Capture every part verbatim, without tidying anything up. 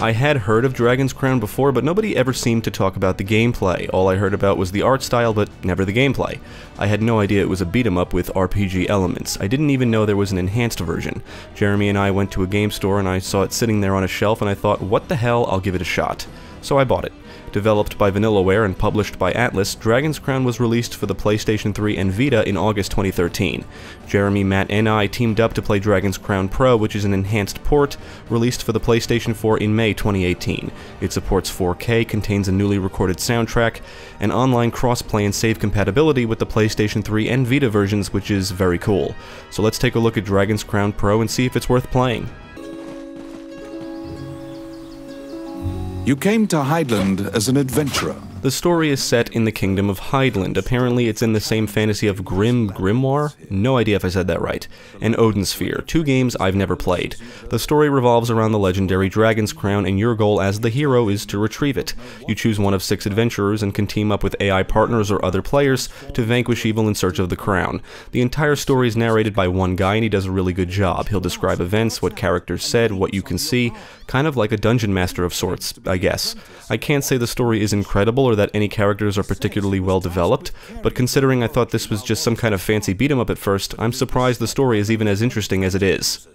I had heard of Dragon's Crown before, but nobody ever seemed to talk about the gameplay. All I heard about was the art style, but never the gameplay. I had no idea it was a beat-em-up with R P G elements. I didn't even know there was an enhanced version. Jeremy and I went to a game store and I saw it sitting there on a shelf and I thought, what the hell, I'll give it a shot. So I bought it. Developed by Vanillaware and published by Atlus, Dragon's Crown was released for the PlayStation three and Vita in August twenty thirteen. Jeremy, Matt, and I teamed up to play Dragon's Crown Pro, which is an enhanced port, released for the PlayStation four in May twenty eighteen. It supports four K, contains a newly recorded soundtrack, and online cross-play and save compatibility with the PlayStation three and Vita versions, which is very cool. So let's take a look at Dragon's Crown Pro and see if it's worth playing. You came to Hydeland as an adventurer. The story is set in the kingdom of Hydeland. Apparently it's in the same fantasy of Grim Grimoire? No idea if I said that right. And Odin Sphere, two games I've never played. The story revolves around the legendary Dragon's Crown, and your goal as the hero is to retrieve it. You choose one of six adventurers and can team up with A I partners or other players to vanquish evil in search of the crown. The entire story is narrated by one guy, and he does a really good job. He'll describe events, what characters said, what you can see, kind of like a dungeon master of sorts, I guess. I can't say the story is incredible or that any characters are particularly well developed, but considering I thought this was just some kind of fancy beat-em-up at first, I'm surprised the story is even as interesting as it is.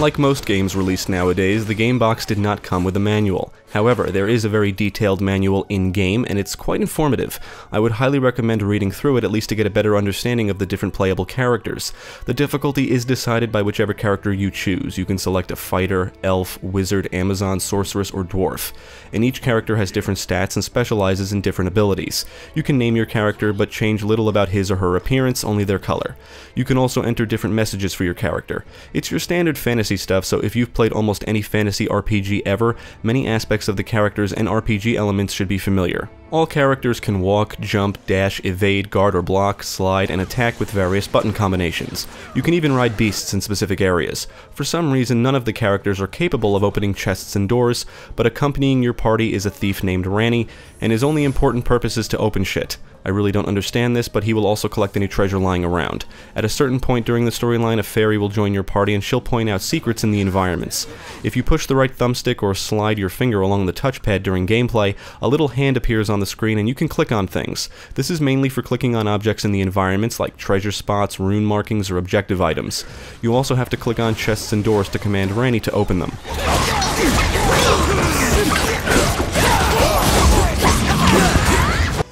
Like most games released nowadays, the game box did not come with a manual. However, there is a very detailed manual in-game, and it's quite informative. I would highly recommend reading through it, at least to get a better understanding of the different playable characters. The difficulty is decided by whichever character you choose. You can select a fighter, elf, wizard, Amazon, sorceress, or dwarf. And each character has different stats and specializes in different abilities. You can name your character, but change little about his or her appearance, only their color. You can also enter different messages for your character. It's your standard fantasy stuff, so if you've played almost any fantasy R P G ever, many aspects of the characters and R P G elements should be familiar. All characters can walk, jump, dash, evade, guard or block, slide, and attack with various button combinations. You can even ride beasts in specific areas. For some reason, none of the characters are capable of opening chests and doors, but accompanying your party is a thief named Rannie, and his only important purpose is to open shit. I really don't understand this, but he will also collect any treasure lying around. At a certain point during the storyline, a fairy will join your party and she'll point out secrets in the environments. If you push the right thumbstick or slide your finger along the touchpad during gameplay, a little hand appears on the screen and you can click on things. This is mainly for clicking on objects in the environments like treasure spots, rune markings, or objective items. You also have to click on chests and doors to command Rannie to open them.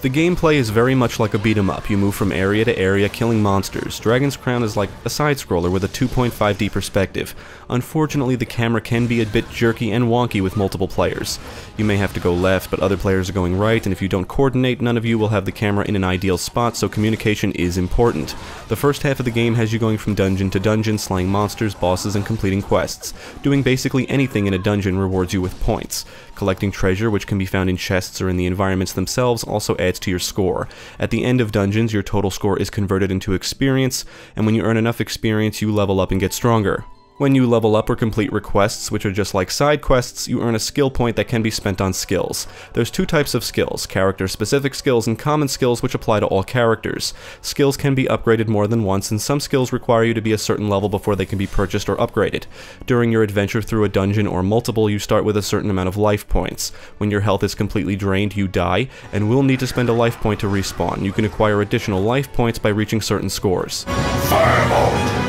The gameplay is very much like a beat-em-up. You move from area to area killing monsters. Dragon's Crown is like a side-scroller with a two point five D perspective. Unfortunately, the camera can be a bit jerky and wonky with multiple players. You may have to go left, but other players are going right, and if you don't coordinate, none of you will have the camera in an ideal spot, so communication is important. The first half of the game has you going from dungeon to dungeon, slaying monsters, bosses, and completing quests. Doing basically anything in a dungeon rewards you with points. Collecting treasure, which can be found in chests or in the environments themselves, also adds to your score. At the end of dungeons, your total score is converted into experience, and when you earn enough experience, you level up and get stronger. When you level up or complete requests, which are just like side quests, you earn a skill point that can be spent on skills. There's two types of skills, character-specific skills and common skills which apply to all characters. Skills can be upgraded more than once, and some skills require you to be a certain level before they can be purchased or upgraded. During your adventure through a dungeon or multiple, you start with a certain amount of life points. When your health is completely drained, you die, and will need to spend a life point to respawn. You can acquire additional life points by reaching certain scores. Fireball!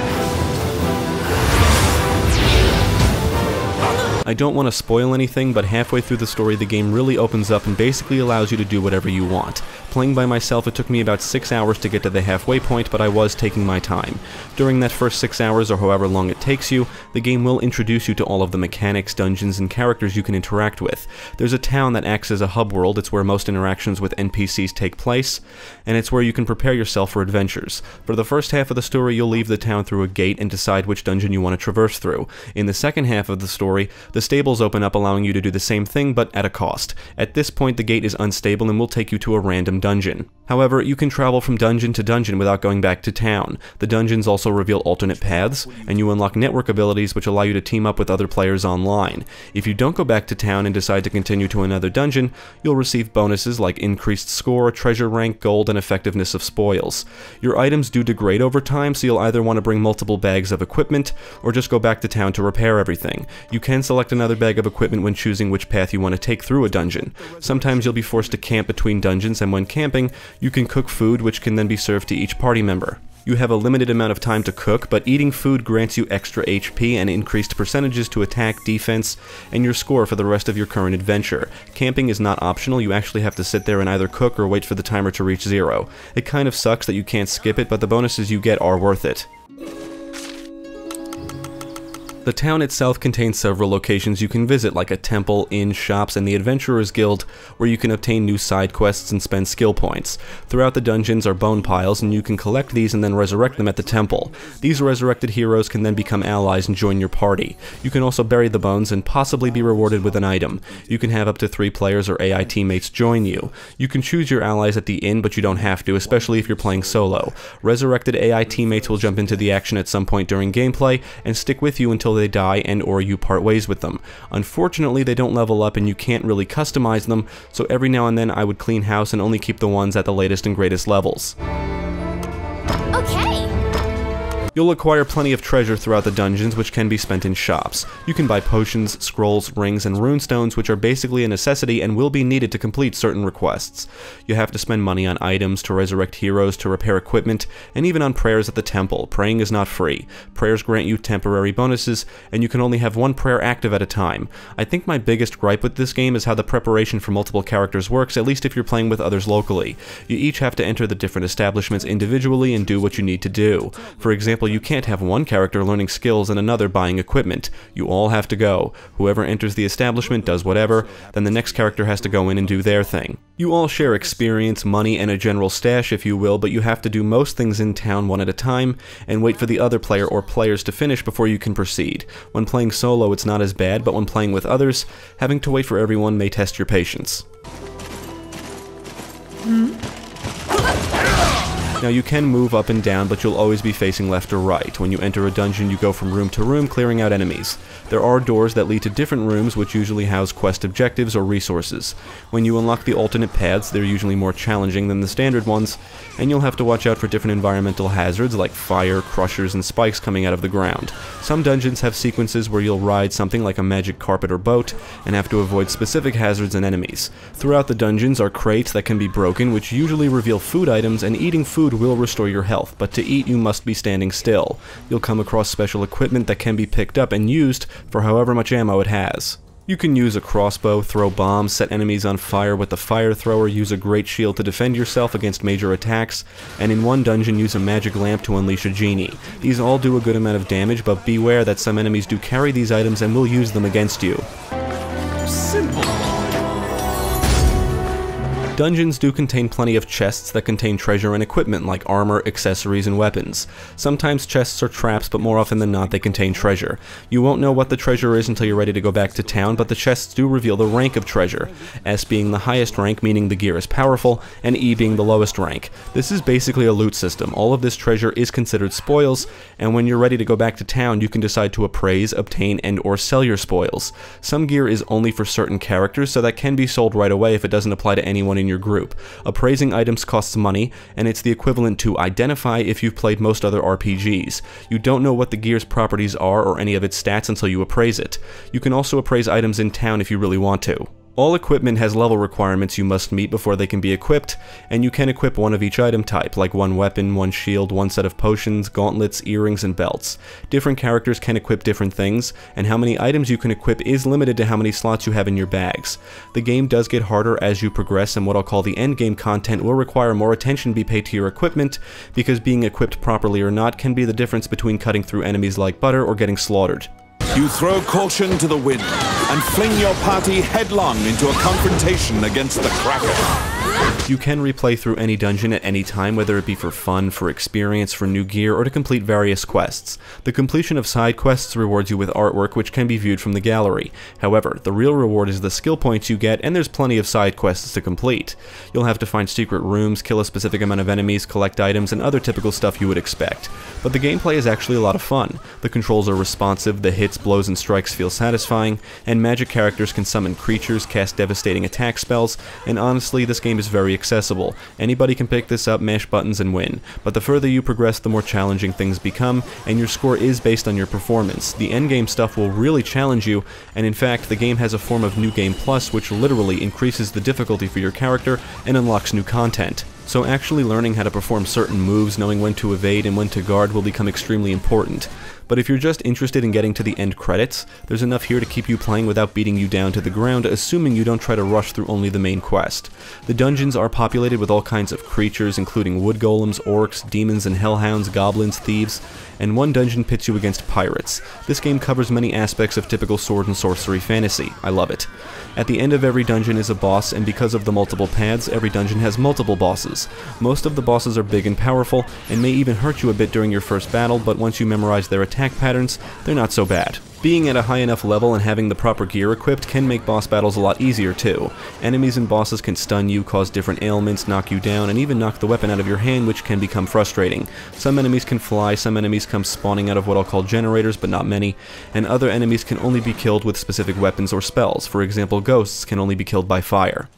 I don't want to spoil anything, but halfway through the story the game really opens up and basically allows you to do whatever you want. Playing by myself, it took me about six hours to get to the halfway point, but I was taking my time. During that first six hours, or however long it takes you, the game will introduce you to all of the mechanics, dungeons, and characters you can interact with. There's a town that acts as a hub world, it's where most interactions with N P Cs take place, and it's where you can prepare yourself for adventures. For the first half of the story, you'll leave the town through a gate and decide which dungeon you want to traverse through. In the second half of the story, the The stables open up, allowing you to do the same thing, but at a cost. At this point, the gate is unstable and will take you to a random one dungeon. However, you can travel from dungeon to dungeon without going back to town. The dungeons also reveal alternate paths, and you unlock network abilities which allow you to team up with other players online. If you don't go back to town and decide to continue to another dungeon, you'll receive bonuses like increased score, treasure rank, gold, and effectiveness of spoils. Your items do degrade over time, so you'll either want to bring multiple bags of equipment, or just go back to town to repair everything. You can select another bag of equipment when choosing which path you want to take through a dungeon. Sometimes you'll be forced to camp between dungeons, and when camping, you can cook food which can then be served to each party member. You have a limited amount of time to cook, but eating food grants you extra H P and increased percentages to attack, defense, and your score for the rest of your current adventure. Camping is not optional, you actually have to sit there and either cook or wait for the timer to reach zero. It kind of sucks that you can't skip it, but the bonuses you get are worth it. The town itself contains several locations you can visit, like a temple, inn, shops, and the Adventurers Guild, where you can obtain new side quests and spend skill points. Throughout the dungeons are bone piles, and you can collect these and then resurrect them at the temple. These resurrected heroes can then become allies and join your party. You can also bury the bones and possibly be rewarded with an item. You can have up to three players or A I teammates join you. You can choose your allies at the inn, but you don't have to, especially if you're playing solo. Resurrected A I teammates will jump into the action at some point during gameplay and stick with you until they they die and or you part ways with them. Unfortunately, they don't level up and you can't really customize them, so every now and then I would clean house and only keep the ones at the latest and greatest levels. Okay. You'll acquire plenty of treasure throughout the dungeons, which can be spent in shops. You can buy potions, scrolls, rings, and runestones, which are basically a necessity and will be needed to complete certain requests. You have to spend money on items, to resurrect heroes, to repair equipment, and even on prayers at the temple. Praying is not free. Prayers grant you temporary bonuses, and you can only have one prayer active at a time. I think my biggest gripe with this game is how the preparation for multiple characters works, at least if you're playing with others locally. You each have to enter the different establishments individually and do what you need to do. For example, you can't have one character learning skills and another buying equipment. You all have to go. Whoever enters the establishment does whatever, then the next character has to go in and do their thing. You all share experience, money, and a general stash if you will, but you have to do most things in town one at a time, and wait for the other player or players to finish before you can proceed. When playing solo it's not as bad, but when playing with others, having to wait for everyone may test your patience. Hmm. Now you can move up and down, but you'll always be facing left or right. When you enter a dungeon, you go from room to room, clearing out enemies. There are doors that lead to different rooms, which usually house quest objectives or resources. When you unlock the alternate paths, they're usually more challenging than the standard ones, and you'll have to watch out for different environmental hazards like fire, crushers, and spikes coming out of the ground. Some dungeons have sequences where you'll ride something like a magic carpet or boat, and have to avoid specific hazards and enemies. Throughout the dungeons are crates that can be broken, which usually reveal food items, and eating food will restore your health, but to eat you must be standing still. You'll come across special equipment that can be picked up and used for however much ammo it has. You can use a crossbow, throw bombs, set enemies on fire with the fire thrower, use a great shield to defend yourself against major attacks, and in one dungeon use a magic lamp to unleash a genie. These all do a good amount of damage, but beware that some enemies do carry these items and will use them against you. Simple. Dungeons do contain plenty of chests that contain treasure and equipment like armor, accessories, and weapons. Sometimes chests are traps, but more often than not they contain treasure. You won't know what the treasure is until you're ready to go back to town, but the chests do reveal the rank of treasure, S being the highest rank meaning the gear is powerful, and E being the lowest rank. This is basically a loot system. All of this treasure is considered spoils, and when you're ready to go back to town you can decide to appraise, obtain, and or sell your spoils. Some gear is only for certain characters, so that can be sold right away if it doesn't apply to anyone in your group. Appraising items costs money, and it's the equivalent to identify if you've played most other R P Gs. You don't know what the gear's properties are or any of its stats until you appraise it. You can also appraise items in town if you really want to. All equipment has level requirements you must meet before they can be equipped, and you can equip one of each item type, like one weapon, one shield, one set of potions, gauntlets, earrings, and belts. Different characters can equip different things, and how many items you can equip is limited to how many slots you have in your bags. The game does get harder as you progress, and what I'll call the endgame content will require more attention be paid to your equipment, because being equipped properly or not can be the difference between cutting through enemies like butter or getting slaughtered. You throw caution to the wind, and fling your party headlong into a confrontation against the Kraken. You can replay through any dungeon at any time, whether it be for fun, for experience, for new gear, or to complete various quests. The completion of side quests rewards you with artwork which can be viewed from the gallery. However, the real reward is the skill points you get, and there's plenty of side quests to complete. You'll have to find secret rooms, kill a specific amount of enemies, collect items, and other typical stuff you would expect. But the gameplay is actually a lot of fun. The controls are responsive, the hits, blows, and strikes feel satisfying, and magic characters can summon creatures, cast devastating attack spells, and honestly, this game is very accessible. Anybody can pick this up, mash buttons, and win. But the further you progress, the more challenging things become, and your score is based on your performance. The endgame stuff will really challenge you, and in fact, the game has a form of New Game Plus, which literally increases the difficulty for your character and unlocks new content. So actually learning how to perform certain moves, knowing when to evade and when to guard will become extremely important. But if you're just interested in getting to the end credits, there's enough here to keep you playing without beating you down to the ground, assuming you don't try to rush through only the main quest. The dungeons are populated with all kinds of creatures, including wood golems, orcs, demons and hellhounds, goblins, thieves, and one dungeon pits you against pirates. This game covers many aspects of typical sword and sorcery fantasy. I love it. At the end of every dungeon is a boss, and because of the multiple paths, every dungeon has multiple bosses. Most of the bosses are big and powerful, and may even hurt you a bit during your first battle, but once you memorize their attack patterns, they're not so bad. Being at a high enough level and having the proper gear equipped can make boss battles a lot easier too. Enemies and bosses can stun you, cause different ailments, knock you down, and even knock the weapon out of your hand, which can become frustrating. Some enemies can fly, some enemies come spawning out of what I'll call generators, but not many, and other enemies can only be killed with specific weapons or spells. For example, ghosts can only be killed by fire.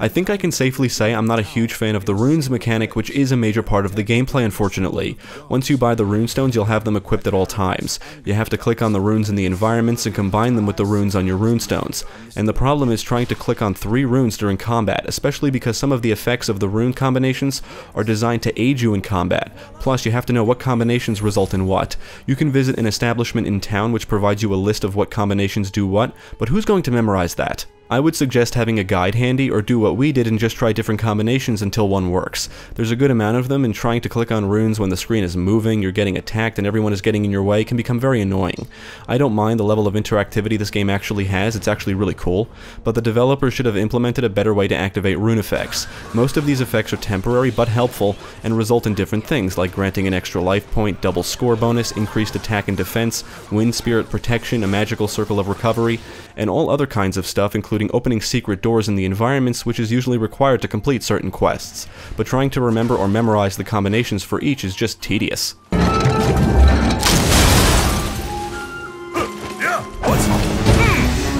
I think I can safely say I'm not a huge fan of the runes mechanic, which is a major part of the gameplay, unfortunately. Once you buy the runestones, you'll have them equipped at all times. You have to click on the runes in the environments and combine them with the runes on your runestones. And the problem is trying to click on three runes during combat, especially because some of the effects of the rune combinations are designed to aid you in combat. Plus, you have to know what combinations result in what. You can visit an establishment in town which provides you a list of what combinations do what, but who's going to memorize that? I would suggest having a guide handy, or do what we did and just try different combinations until one works. There's a good amount of them, and trying to click on runes when the screen is moving, you're getting attacked, and everyone is getting in your way can become very annoying. I don't mind the level of interactivity this game actually has, it's actually really cool, but the developers should have implemented a better way to activate rune effects. Most of these effects are temporary but helpful, and result in different things, like granting an extra life point, double score bonus, increased attack and defense, wind spirit protection, a magical circle of recovery, and all other kinds of stuff, including including opening secret doors in the environments, which is usually required to complete certain quests. But trying to remember or memorize the combinations for each is just tedious.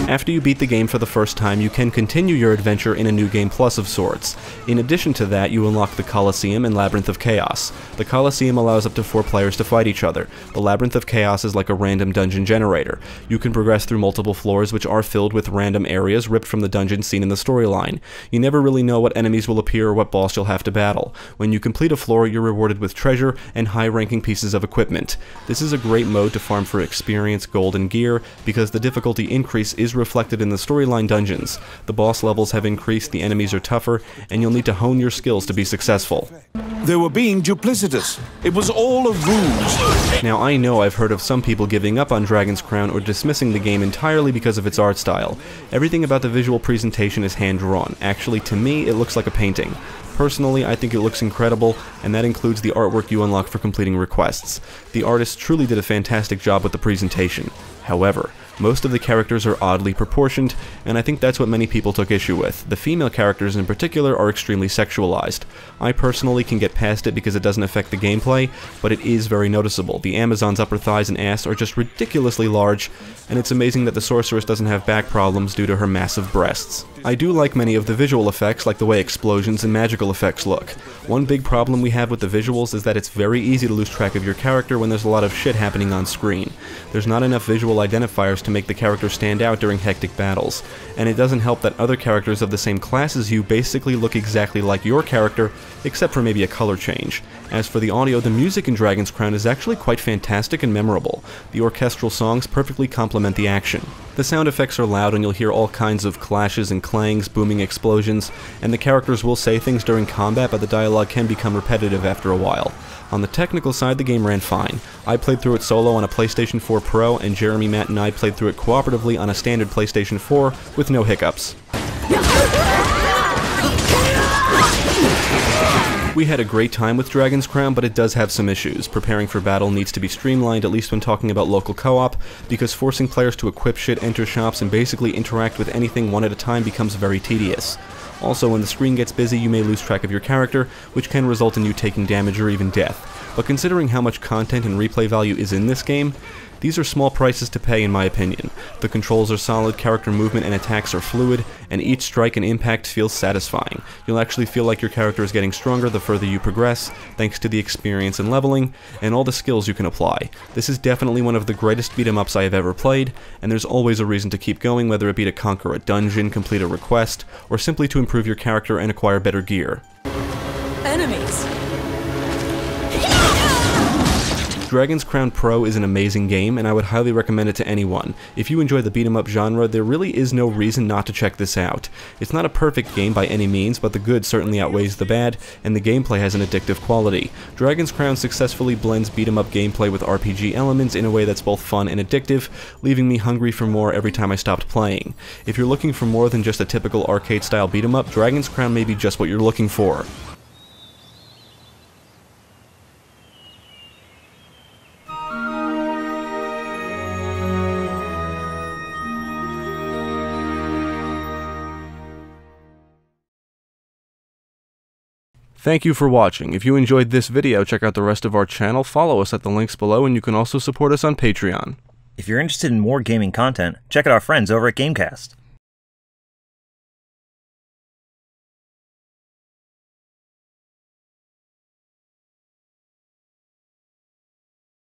After you beat the game for the first time, you can continue your adventure in a New Game Plus of sorts. In addition to that, you unlock the Colosseum and Labyrinth of Chaos. The Colosseum allows up to four players to fight each other. The Labyrinth of Chaos is like a random dungeon generator. You can progress through multiple floors which are filled with random areas ripped from the dungeon seen in the storyline. You never really know what enemies will appear or what boss you'll have to battle. When you complete a floor, you're rewarded with treasure and high-ranking pieces of equipment. This is a great mode to farm for experience, gold, and gear, because the difficulty increase is reflected in the storyline dungeons. The boss levels have increased, the enemies are tougher, and you'll need to hone your skills to be successful. They were being duplicitous. It was all a ruse. Now, I know I've heard of some people giving up on Dragon's Crown or dismissing the game entirely because of its art style. Everything about the visual presentation is hand-drawn. Actually, to me, it looks like a painting. Personally, I think it looks incredible, and that includes the artwork you unlock for completing requests. The artist truly did a fantastic job with the presentation. However, most of the characters are oddly proportioned, and I think that's what many people took issue with. The female characters in particular are extremely sexualized. I personally can get past it because it doesn't affect the gameplay, but it is very noticeable. The Amazon's upper thighs and ass are just ridiculously large, and it's amazing that the sorceress doesn't have back problems due to her massive breasts. I do like many of the visual effects, like the way explosions and magical effects look. One big problem we have with the visuals is that it's very easy to lose track of your character when there's a lot of shit happening on screen. There's not enough visual identifiers to to make the character stand out during hectic battles, and it doesn't help that other characters of the same class as you basically look exactly like your character, except for maybe a color change. As for the audio, the music in Dragon's Crown is actually quite fantastic and memorable. The orchestral songs perfectly complement the action. The sound effects are loud, and you'll hear all kinds of clashes and clangs, booming explosions, and the characters will say things during combat, but the dialogue can become repetitive after a while. On the technical side, the game ran fine. I played through it solo on a PlayStation four Pro, and Jeremy, Matt, and I played through it cooperatively on a standard PlayStation four with no hiccups. We had a great time with Dragon's Crown, but it does have some issues. Preparing for battle needs to be streamlined, at least when talking about local co-op, because forcing players to equip shit, enter shops, and basically interact with anything one at a time becomes very tedious. Also, when the screen gets busy, you may lose track of your character, which can result in you taking damage or even death. But considering how much content and replay value is in this game, these are small prices to pay in my opinion. The controls are solid, character movement and attacks are fluid, and each strike and impact feels satisfying. You'll actually feel like your character is getting stronger the further you progress, thanks to the experience and leveling, and all the skills you can apply. This is definitely one of the greatest beat-em-ups I have ever played, and there's always a reason to keep going, whether it be to conquer a dungeon, complete a request, or simply to improve your character and acquire better gear. Enemies. Dragon's Crown Pro is an amazing game, and I would highly recommend it to anyone. If you enjoy the beat-em-up genre, there really is no reason not to check this out. It's not a perfect game by any means, but the good certainly outweighs the bad, and the gameplay has an addictive quality. Dragon's Crown successfully blends beat-em-up gameplay with R P G elements in a way that's both fun and addictive, leaving me hungry for more every time I stopped playing. If you're looking for more than just a typical arcade-style beat-em-up, Dragon's Crown may be just what you're looking for. Thank you for watching. If you enjoyed this video, check out the rest of our channel, follow us at the links below, and you can also support us on Patreon. If you're interested in more gaming content, check out our friends over at GameCast.